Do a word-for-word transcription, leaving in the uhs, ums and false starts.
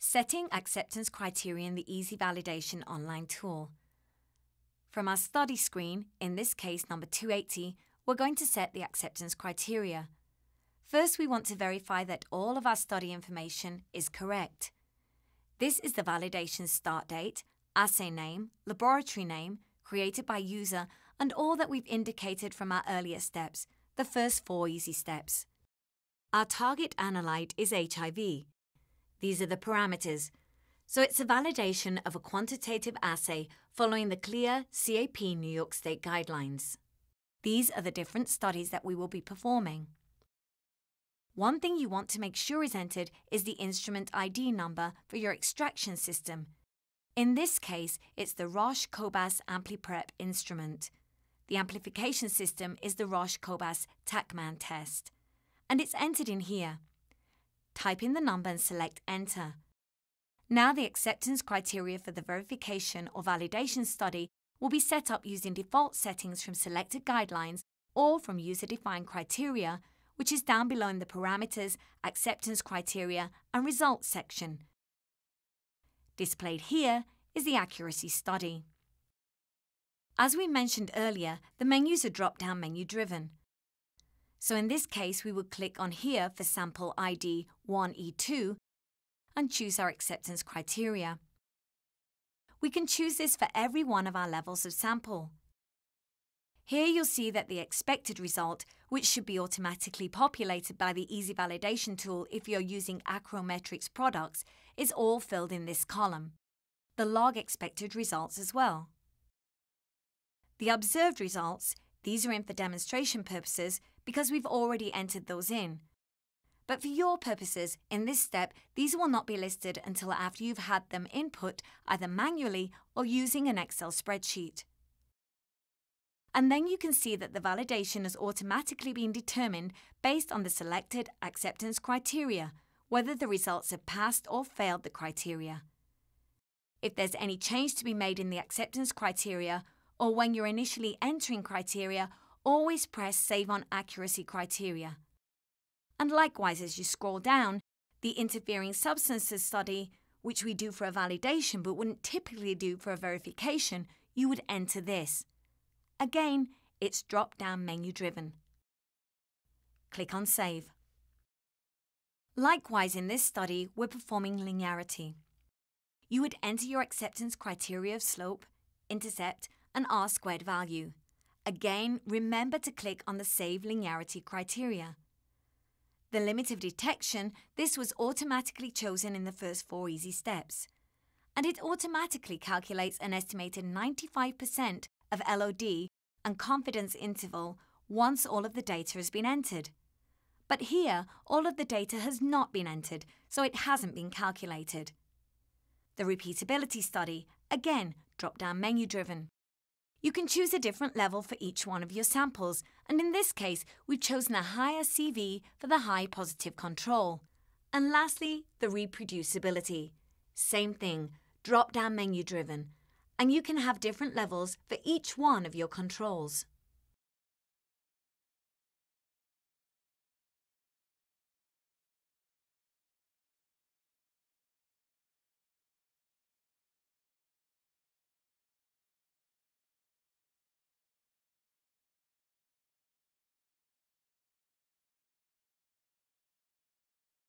Setting acceptance criteria in the EZValidation online tool. From our study screen, in this case number two eighty, we're going to set the acceptance criteria. First, we want to verify that all of our study information is correct. This is the validation start date, assay name, laboratory name, created by user, and all that we've indicated from our earlier steps, the first four easy steps. Our target analyte is H I V. These are the parameters. So it's a validation of a quantitative assay following the CLIA/CAP New York State guidelines. These are the different studies that we will be performing. One thing you want to make sure is entered is the instrument I D number for your extraction system. In this case, it's the Roche COBAS AmpliPrep instrument. The amplification system is the Roche COBAS TaqMan test, and it's entered in here. Type in the number and select Enter. Now the acceptance criteria for the verification or validation study will be set up using default settings from selected guidelines or from user-defined criteria, which is down below in the Parameters, Acceptance Criteria and Results section. Displayed here is the accuracy study. As we mentioned earlier, the menus are drop-down menu-driven. So in this case, we would click on here for sample I D one E two and choose our acceptance criteria. We can choose this for every one of our levels of sample. Here you'll see that the expected result, which should be automatically populated by the EZValidation tool if you're using AcroMetrix products, is all filled in this column. The log expected results as well. The observed results, these are in for demonstration purposes, because we've already entered those in. But for your purposes, in this step, these will not be listed until after you've had them input either manually or using an Excel spreadsheet. And then you can see that the validation has automatically been determined based on the selected acceptance criteria, whether the results have passed or failed the criteria. If there's any change to be made in the acceptance criteria, or when you're initially entering criteria, always press Save on Accuracy Criteria. And likewise, as you scroll down, the Interfering Substances study, which we do for a validation but wouldn't typically do for a verification, you would enter this. Again, it's drop-down menu-driven. Click on Save. Likewise, in this study, we're performing linearity. You would enter your acceptance criteria of slope, intercept, and R-squared value. Again, remember to click on the Save Linearity criteria. The limit of detection, this was automatically chosen in the first four easy steps. And it automatically calculates an estimated ninety-five percent of L O D and confidence interval once all of the data has been entered. But here, all of the data has not been entered, so it hasn't been calculated. The repeatability study, again, drop-down menu-driven. You can choose a different level for each one of your samples, and in this case, we've chosen a higher C V for the high positive control. And lastly, the reproducibility. Same thing, drop-down menu-driven, and you can have different levels for each one of your controls.